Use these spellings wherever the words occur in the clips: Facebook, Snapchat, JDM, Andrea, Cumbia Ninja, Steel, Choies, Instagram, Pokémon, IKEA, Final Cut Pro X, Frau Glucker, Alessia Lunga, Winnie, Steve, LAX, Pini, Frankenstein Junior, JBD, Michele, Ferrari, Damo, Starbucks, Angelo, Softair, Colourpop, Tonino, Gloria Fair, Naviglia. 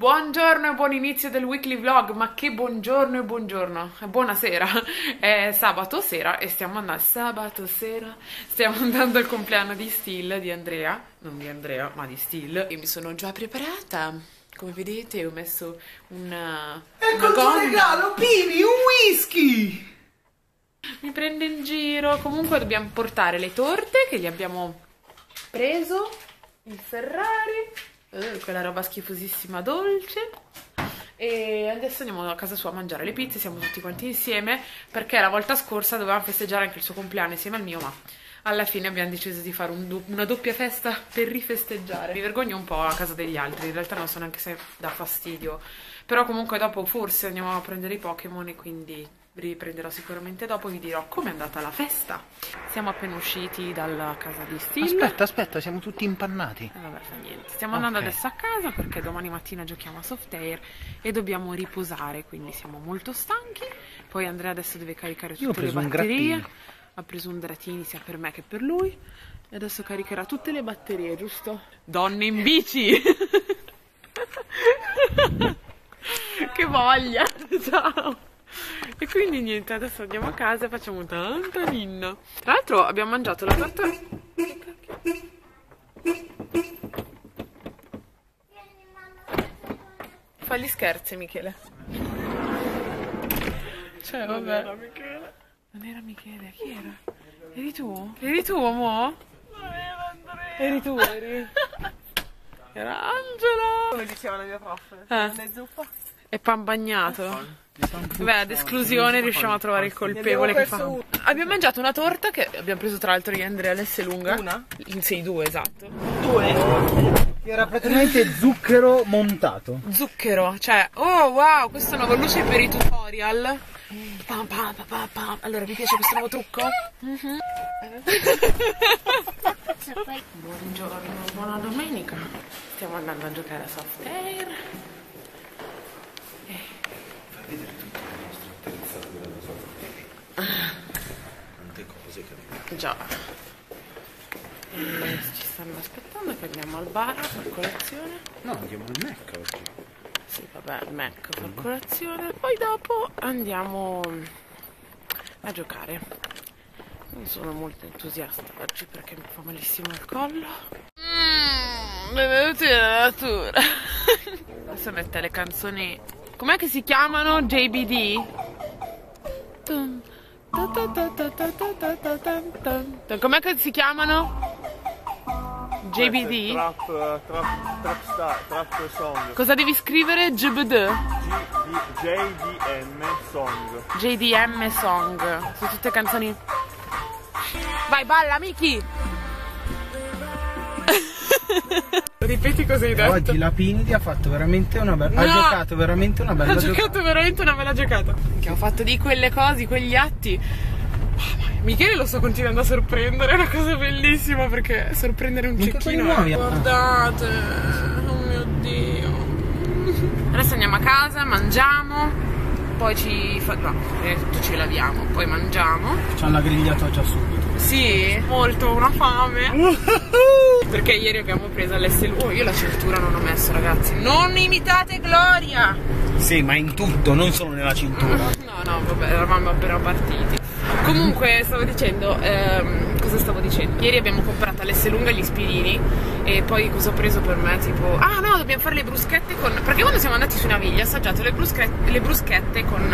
Buongiorno e buon inizio del weekly vlog, ma che buongiorno e buongiorno, buonasera, è sabato sera e stiamo andando al compleanno di Steel, di Andrea, non di Andrea ma di Steel, e mi sono già preparata, come vedete ho messo una il tuo regalo, Pini, un whisky! Mi prende in giro, comunque dobbiamo portare le torte che gli abbiamo preso, il Ferrari... quella roba schifosissima dolce. E adesso andiamo a casa sua a mangiare le pizze. Siamo tutti quanti insieme, perché la volta scorsa dovevamo festeggiare anche il suo compleanno insieme al mio, ma alla fine abbiamo deciso di fare una doppia festa per rifesteggiare. Mi vergogno un po' a casa degli altri, in realtà non so neanche se dà fastidio, però comunque dopo forse andiamo a prendere i Pokémon e quindi riprenderò sicuramente dopo e vi dirò com'è andata la festa. Siamo appena usciti dalla casa di Steve. Aspetta, siamo tutti impannati. Vabbè, fa niente. Stiamo andando adesso a casa perché domani mattina giochiamo a Softair e dobbiamo riposare, quindi siamo molto stanchi. Poi Andrea adesso deve caricare tutte le batterie. Ha preso un grattini sia per me che per lui e adesso caricherà tutte le batterie, giusto? Donne in bici! Che voglia! Ciao! E quindi niente, adesso andiamo a casa e facciamo tanta ninna. Tra l'altro abbiamo mangiato la torta. Fa gli scherzi Michele. Cioè vabbè. Non era Michele, chi era? Eri tu? Eri tu, amore? Non era Andrea. Eri tu, eri? Era Angelo. Come diceva la mia prof? Le zuppa e pan bagnato. Beh, ad esclusione riusciamo a trovare il colpevole che fa. Abbiamo mangiato una torta che abbiamo preso tra l'altro io, Andrea, Alessia Lunga. Una? Sì, due, esatto. Due? Era praticamente zucchero montato. Zucchero, cioè, oh wow, questa è una nuova luce per i tutorial. Allora, vi piace questo nuovo trucco? Buongiorno, buona domenica. Stiamo andando a giocare a Softair. Vedere tutto il nostro atterrizzato della sua tante cose che già ci stanno aspettando che andiamo al bar a far colazione. No, andiamo al Mac oggi. Sì, vabbè, al Mac a far colazione, poi dopo andiamo a giocare. Non sono molto entusiasta oggi perché mi fa malissimo il collo. Benvenuti nella natura. Adesso mette le canzoni. Com'è che si chiamano? JBD? Com'è che si chiamano? JBD? Trap song. Cosa devi scrivere? JBD? JDM song. JDM song. Sono tutte canzoni. Vai, balla, Miki! Ripeti cosa hai detto. Oggi la Pini ha fatto veramente una bella giocata. Ha giocato veramente una bella giocata. Ha giocato veramente una bella giocata. Che ho fatto di quelle cose, quegli atti. Michele lo sto continuando a sorprendere, è una cosa bellissima perché sorprendere un cecchino. Guardate, oh mio Dio. Adesso andiamo a casa, mangiamo. Poi ci laviamo, poi mangiamo. Facciamo la grigliata già subito. Sì, molto, una fame. Perché ieri abbiamo preso l'SL. Oh, io la cintura non ho messo, ragazzi. Non imitate Gloria. Sì, ma in tutto, non solo nella cintura. No, vabbè, eravamo appena partiti. Comunque, stavo dicendo, cosa stavo dicendo? Ieri abbiamo comprato l'S Lunga e gli spirini. E poi cosa ho preso per me? Tipo, ah no, dobbiamo fare le bruschette con... Perché quando siamo andati su Naviglia ho assaggiato le bruschette con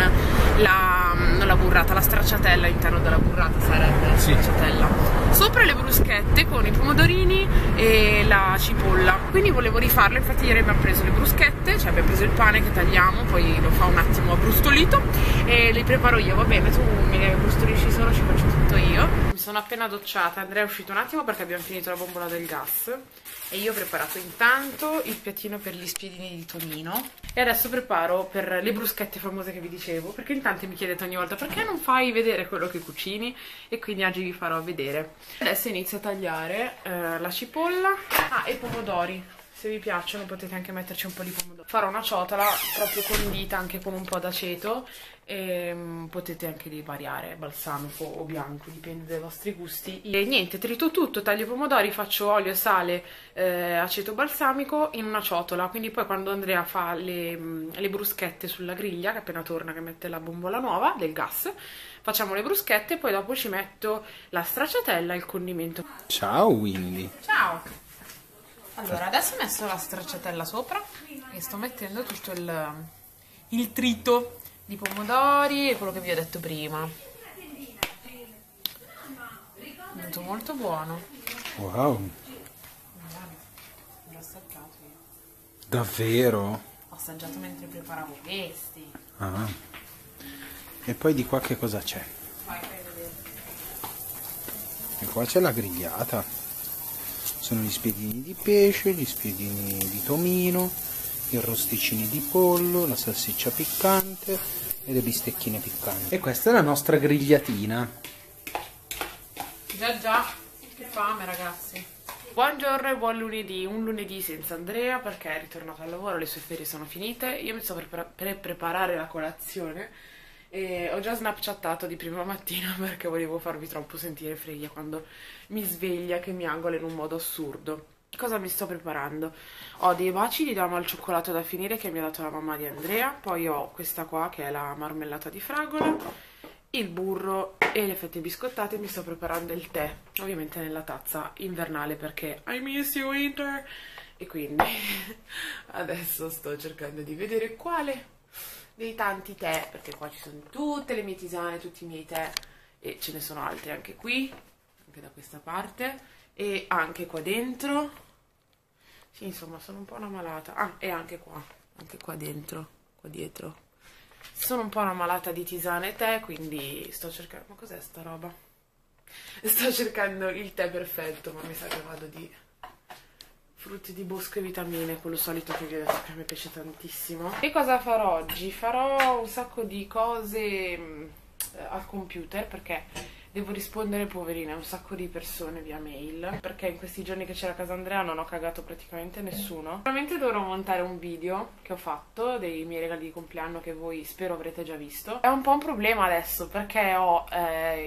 la... non la burrata, la stracciatella. All'interno della burrata sarebbe la stracciatella. Sopra le bruschette con i pomodorini e la cipolla. Quindi volevo rifarlo, infatti ieri abbiamo preso le bruschette. Cioè abbiamo preso il pane che tagliamo, poi lo fa un attimo abbrustolito e li preparo io. Va bene, tu mi brustolisci solo, ci faccio tutto io. Mi sono appena docciata, Andrea è uscito un attimo perché abbiamo finito la bombola del gas. E io ho preparato intanto il piattino per gli spiedini di Tonino. E adesso preparo per le bruschette famose che vi dicevo. Perché in tanti mi chiedete ogni volta perché non fai vedere quello che cucini. E quindi oggi vi farò vedere. Adesso inizio a tagliare la cipolla e i pomodori. Se vi piacciono potete anche metterci un po' di pomodoro. Farò una ciotola proprio condita anche con un po' d'aceto e potete anche lì variare balsamico o bianco, dipende dai vostri gusti. E niente, trito tutto, taglio i pomodori, faccio olio, sale, aceto balsamico in una ciotola, quindi poi quando Andrea fa le bruschette sulla griglia, che appena torna che mette la bombola nuova del gas, facciamo le bruschette e poi dopo ci metto la stracciatella e il condimento. Ciao Winnie. Ciao. Allora, adesso ho messo la stracciatella sopra e sto mettendo tutto il trito di pomodori e quello che vi ho detto prima. È molto molto buono. Wow. L'ho assaggiato io. Davvero? Ho assaggiato mentre preparavo questi. Ah. E poi di qua che cosa c'è? Vai, fai vedere. E qua c'è la grigliata. Sono gli spiedini di pesce, gli spiedini di tomino, i rosticini di pollo, la salsiccia piccante e le bistecchine piccanti. E questa è la nostra grigliatina. Già già, che fame ragazzi. Buongiorno e buon lunedì, un lunedì senza Andrea perché è ritornato al lavoro, le sue ferie sono finite. Io mi sto per preparare la colazione e ho già snapchattato di prima mattina perché volevo farvi troppo sentire fredda quando mi sveglia che mi angola in un modo assurdo. Cosa mi sto preparando? Ho dei baci di Damo al cioccolato da finire che mi ha dato la mamma di Andrea, poi ho questa qua che è la marmellata di fragola, il burro e le fette biscottate. Mi sto preparando il tè, ovviamente nella tazza invernale perché I miss you winter, e quindi adesso sto cercando di vedere quale dei tanti tè, perché qua ci sono tutte le mie tisane, tutti i miei tè, e ce ne sono altri anche qui, anche da questa parte, e anche qua dentro. Sì, insomma, sono un po' una malata. Ah, e anche qua dentro, qua dietro. Sono un po' una malata di tisane e tè, quindi sto cercando... Ma cos'è sta roba? Sto cercando il tè perfetto, ma mi sa che vado di frutti di bosco e vitamine, quello solito che vi ho detto che mi piace tantissimo. Che cosa farò oggi? Farò un sacco di cose al computer perché devo rispondere, poverina, a un sacco di persone via mail, perché in questi giorni che c'era a casa Andrea non ho cagato praticamente nessuno. Sicuramente dovrò montare un video che ho fatto dei miei regali di compleanno che voi spero avrete già visto. È un po' un problema adesso perché ho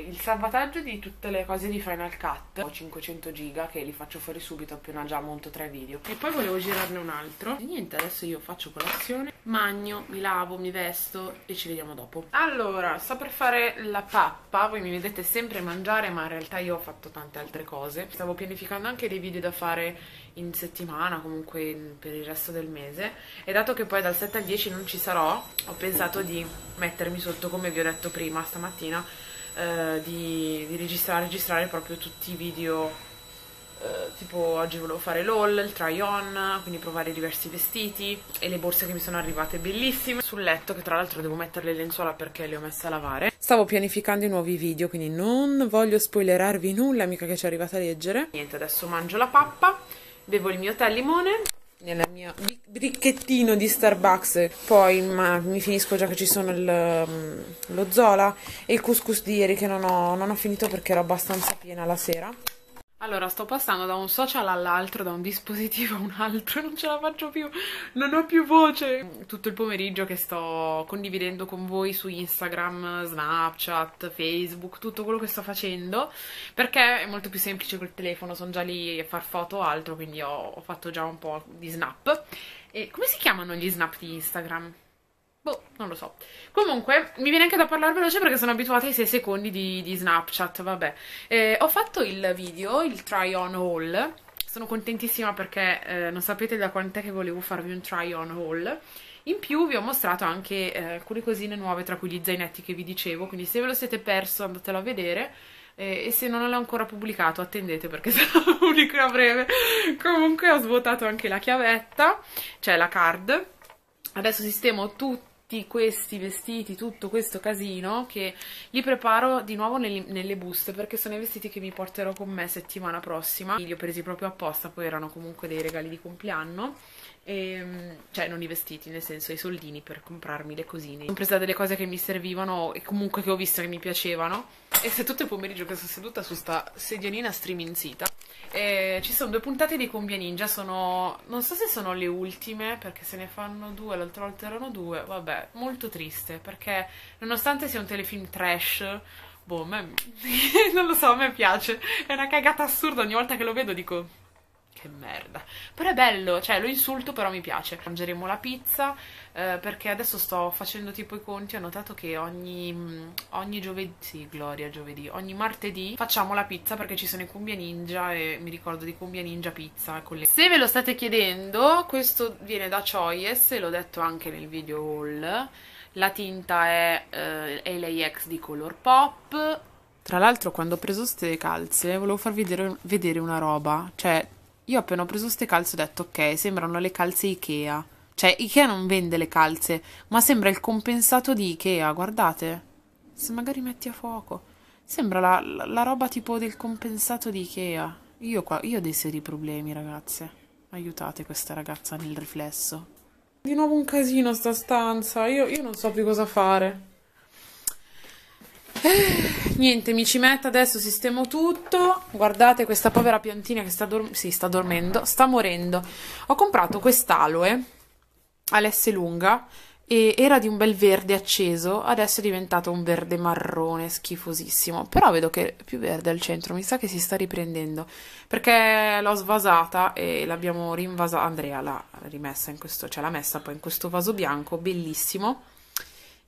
il salvataggio di tutte le cose di Final Cut, ho 500 giga che li faccio fuori subito appena già monto 3 video. E poi volevo girarne un altro. E niente, adesso io faccio colazione, magno, mi lavo, mi vesto e ci vediamo dopo. Allora, sto per fare la pappa, voi mi vedete sempre mangiare ma in realtà io ho fatto tante altre cose. Stavo pianificando anche dei video da fare in settimana, comunque per il resto del mese, e dato che poi dal 7 al 10 non ci sarò, ho pensato di mettermi sotto, come vi ho detto prima stamattina, di registrare proprio tutti i video, tipo oggi volevo fare l'haul, il try on, quindi provare diversi vestiti e le borse che mi sono arrivate bellissime sul letto, che tra l'altro devo mettere le lenzuola perché le ho messe a lavare. Stavo pianificando i nuovi video, quindi non voglio spoilerarvi nulla, mica che ci è arrivata a leggere. Niente, adesso mangio la pappa, bevo il mio tè al limone nella mia bricchettino di Starbucks, poi mi finisco già che ci sono lo Zola e il couscous di ieri che non ho finito perché ero abbastanza piena la sera. Allora, sto passando da un social all'altro, da un dispositivo a un altro, non ce la faccio più, non ho più voce. Tutto il pomeriggio che sto condividendo con voi su Instagram, Snapchat, Facebook, tutto quello che sto facendo, perché è molto più semplice col telefono, sono già lì a far foto o altro, quindi ho fatto già un po' di snap. E come si chiamano gli snap di Instagram? Boh, non lo so. Comunque, mi viene anche da parlare veloce perché sono abituata ai 6 secondi di Snapchat, vabbè. Ho fatto il video, il try on haul. Sono contentissima perché non sapete da quant'è che volevo farvi un try on haul. In più vi ho mostrato anche alcune cosine nuove, tra cui gli zainetti che vi dicevo, quindi se ve lo siete perso andatelo a vedere. E se non l'ho ancora pubblicato attendete perché sarà pubblico a breve. Comunque ho svuotato anche la chiavetta, cioè la card. Adesso sistemo tutto tutti questi vestiti, tutto questo casino, che li preparo di nuovo nelle buste, perché sono i vestiti che mi porterò con me settimana prossima. Li ho presi proprio apposta, poi erano comunque dei regali di compleanno, e, cioè non i vestiti, nel senso i soldini per comprarmi le cosine. Ho preso delle cose che mi servivano e comunque che ho visto che mi piacevano. E se tutto il pomeriggio che sono seduta su sta sedianina striminzita, ci sono due puntate di Cumbia Ninja, sono, non so se sono le ultime, perché se ne fanno due, l'altra volta erano due, vabbè, molto triste, perché nonostante sia un telefilm trash, boh, a me, non lo so, a me piace, è una cagata assurda, ogni volta che lo vedo dico che merda, però è bello, cioè lo insulto però mi piace. Mangeremo la pizza, perché adesso sto facendo tipo i conti, ho notato che ogni giovedì, sì, Gloria, giovedì, ogni martedì facciamo la pizza, perché ci sono i Cumbia Ninja e mi ricordo di Cumbia Ninja pizza con le... Se ve lo state chiedendo, questo viene da Choies, l'ho detto anche nel video haul, la tinta è LAX di Colourpop. Tra l'altro quando ho preso ste calze volevo farvi vedere una roba, cioè... Io appena ho preso queste calze ho detto, ok, sembrano le calze IKEA. Cioè, IKEA non vende le calze, ma sembra il compensato di IKEA, guardate. Se magari metti a fuoco. Sembra la roba tipo del compensato di IKEA. Io qua, io ho dei seri problemi, ragazze. Aiutate questa ragazza nel riflesso. Di nuovo un casino sta stanza, io non so più cosa fare. Niente, mi ci metto adesso, sistemo tutto. Guardate questa povera piantina che sta dormendo, sta morendo. Ho comprato quest'aloe, Alessia Lunga, e era di un bel verde acceso, adesso è diventato un verde marrone schifosissimo, però vedo che è più verde al centro, mi sa che si sta riprendendo, perché l'ho svasata e l'abbiamo rinvasata, Andrea l'ha rimessa in questo, cioè l'ha messa poi in questo vaso bianco, bellissimo,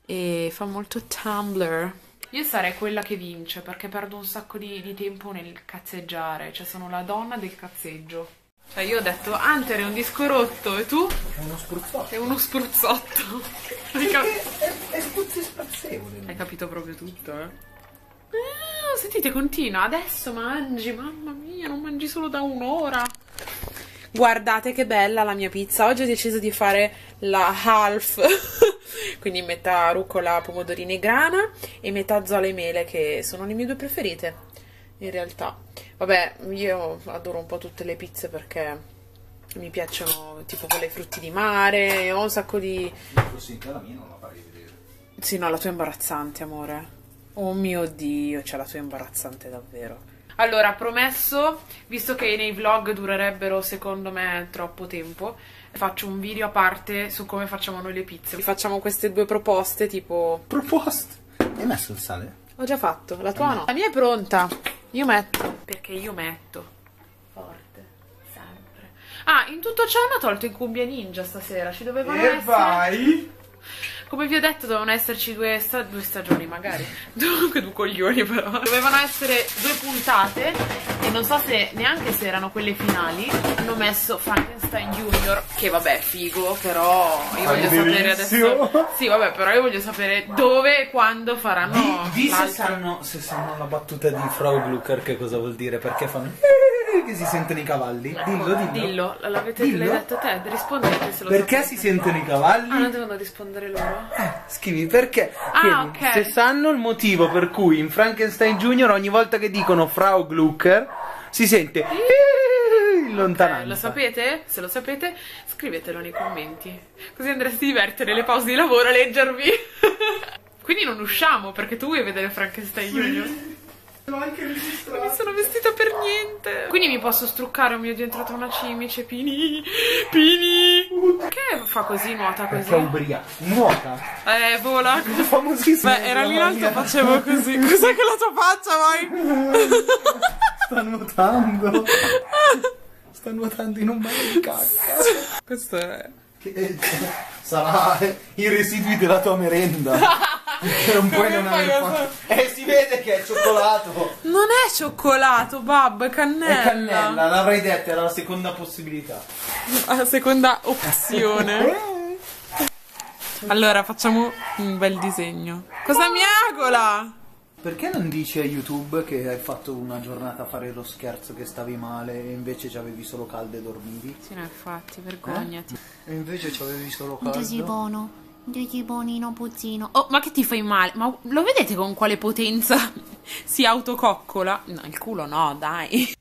e fa molto tumbler. Io sarei quella che vince, perché perdo un sacco di tempo nel cazzeggiare, cioè sono la donna del cazzeggio. Cioè io ho detto, Hunter è un disco rotto, e tu? È uno spruzzotto. È uno spruzzotto. È spruzzi spazzevole. Hai capito proprio tutto, eh? Ah, sentite, continua, adesso mangi, mamma mia, non mangi solo da un'ora. Guardate che bella la mia pizza, oggi ho deciso di fare la half... Quindi metà rucola, pomodorini e grana e metà zola e mele, che sono le mie due preferite in realtà. Vabbè, io adoro un po' tutte le pizze perché mi piacciono tipo quelle frutti di mare, ho un sacco di... La mia non la farei vedere. Sì, no, la tua è imbarazzante, amore. Oh mio Dio, cioè la tua è imbarazzante davvero. Allora, promesso, visto che nei vlog durerebbero secondo me troppo tempo, faccio un video a parte su come facciamo noi le pizze. Facciamo queste due proposte, tipo... Proposte? Hai messo il sale? Ho già fatto, la tua no. La mia è pronta, io metto. Perché io metto. Forte, sempre. Ah, in tutto ciò hanno tolto in Cumbia Ninja stasera, ci dovevano essere... E vai! Come vi ho detto, dovevano esserci due stagioni magari, due coglioni però. Dovevano essere due puntate e non so se neanche se erano quelle finali. Hanno messo Frankenstein Junior, che vabbè figo, però io voglio sapere adesso. Sì vabbè, però io voglio sapere dove e quando faranno. Se sanno la battuta di Frau Glucker che cosa vuol dire, perché fanno... Che si sentono i cavalli? Dillo. L'avete detto te, rispondete se lo perché sapete. Si sentono i cavalli? Ah, non devono rispondere loro. Scrivi perché. Ah, quindi, ok. Se sanno il motivo per cui in Frankenstein Junior ogni volta che dicono Frau Glucker si sente in lontananza. Okay, lo sapete? Se lo sapete, scrivetelo nei commenti. Così andresti a divertere le pause di lavoro a leggervi. Quindi non usciamo perché tu vuoi vedere Frankenstein Junior. Anche non mi sono vestita per niente, quindi mi posso struccare. Oh mio Dio, è entrata una cimice. Pini, che fa così, nuota così? Perché è ubriaca, nuota, vola, famosissima. Beh, era lì l'altro, facevo così. Cos'è che la tua faccia vai? sta nuotando in un bagno di cacca. Questo è sarà i residui della tua merenda. Non puoi non aver... si vede che è cioccolato. Non è cioccolato, babbo, è cannella. È cannella, l'avrei detto, era la seconda possibilità. La seconda opzione. Allora, facciamo un bel disegno. Cosa miagola? Perché non dici a YouTube che hai fatto una giornata a fare lo scherzo che stavi male e invece ci avevi solo caldo e dormivi? Sì, no, infatti, vergognati. E invece ci avevi solo caldo. Così buono. Digibonino puzzino. Oh, ma che ti fai male? Ma lo vedete con quale potenza si autococcola? No, il culo no, dai.